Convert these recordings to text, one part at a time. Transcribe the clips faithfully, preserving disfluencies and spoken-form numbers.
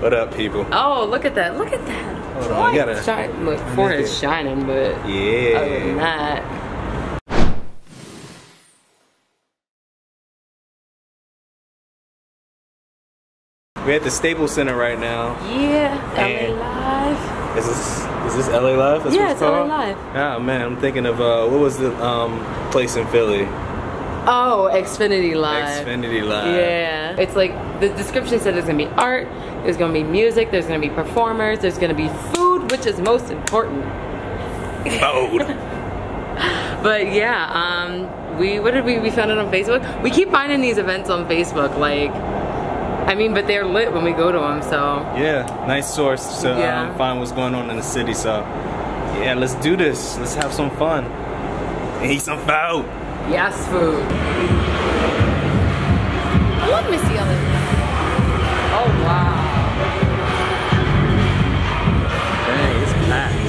What up, people? Oh, look at that. Look at that. Hold on, I gotta shine. Look, Ford is shining, but yeah. Other than that. We're at the Staples Center right now. Yeah, L A Live. Is this is this L A Live? That's yeah, what it's, it's called? L A Live. Ah, man, I'm thinking of uh, what was the um, place in Philly? Oh, Xfinity Live. Xfinity Live. Yeah, it's like the description said there's gonna be art, there's gonna be music, there's gonna be performers, there's gonna be food, which is most important. Food. But yeah, um, we what did we we found it on Facebook? We keep finding these events on Facebook, like. I mean, but they're lit when we go to them, so. Yeah, nice source to yeah. um, find what's going on in the city, so. Yeah, let's do this. Let's have some fun. And eat some food. Yes, food. I love Missy Elliott. Oh, wow. Dang, it's packed.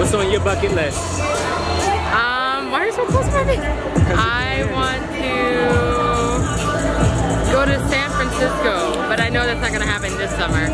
What's on your bucket list? Um, why are you so close to me? I want to go to San Francisco, but I know that's not gonna happen this summer.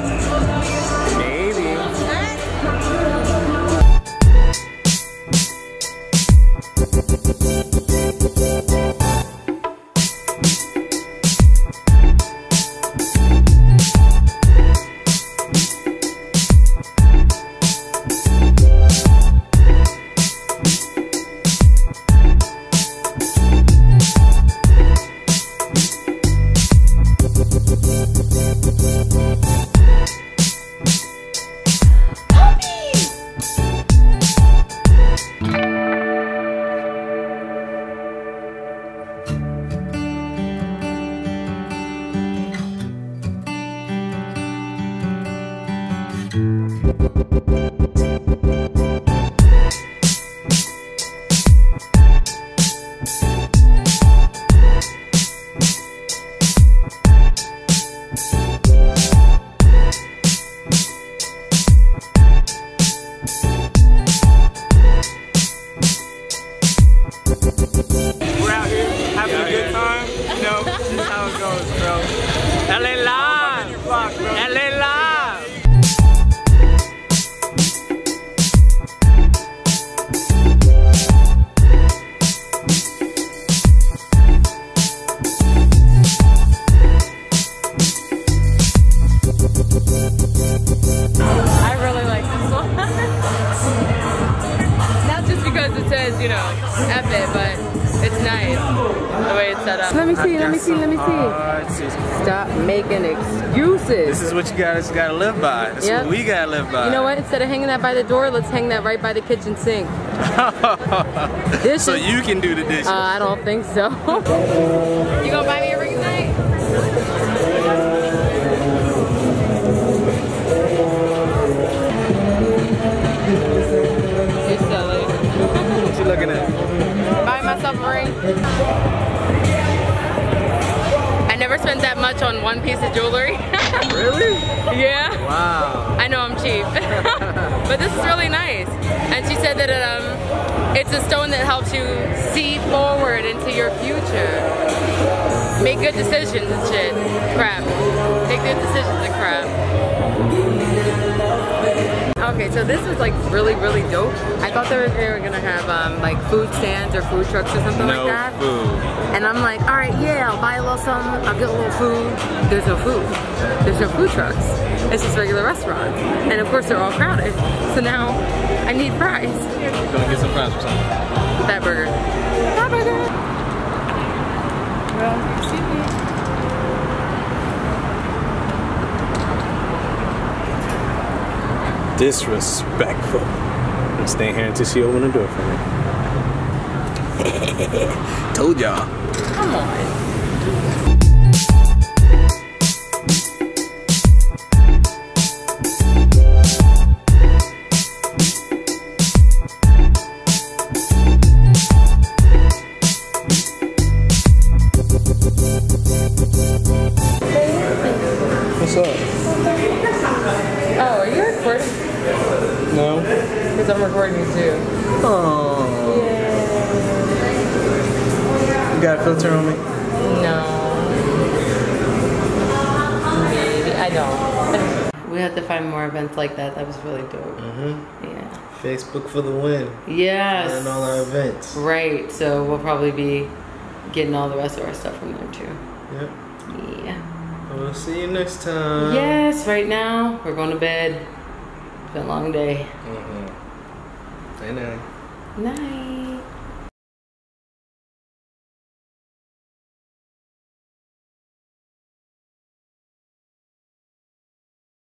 Let me see, let me see, let me see. Stop making excuses. This is what you guys gotta live by. This yep. is what we gotta live by. You know what? Instead of hanging that by the door, let's hang that right by the kitchen sink. Dishes. So you can do the dishes. Uh, I don't think so. You gonna buy me a ring tonight? You're silly. What you looking at? Buy myself a ring. Spent that much on one piece of jewelry. Really? Yeah. Wow. I know I'm cheap. But this is really nice. And she said that it, um, it's a stone that helps you see forward into your future. Make good decisions and shit. Crap. Make good decisions and crap. Okay, so this was like really, really dope. I thought they were, they were gonna have um, like food stands or food trucks or something no like that. Food. And I'm like, all right, yeah, I'll buy a little something, I'll get a little food. There's no food. There's no food trucks. It's just regular restaurants. And of course, they're all crowded. So now, I need fries. We're gonna get some fries or something. That burger. That burger. Well, excuse me. Disrespectful. I'm staying here until she opens the door for me. Told y'all. Come on. too. Oh. Yeah. You got a filter on me? No. Maybe. I don't. We have to find more events like that. That was really dope. Mm-hmm. Yeah. Facebook for the win. Yes. And all our events. Right. So we'll probably be getting all the rest of our stuff from there too. Yep. Yeah. Well, we'll see you next time. Yes. Right now, we're going to bed. It's been a long day. Mm-hmm. Night. Night.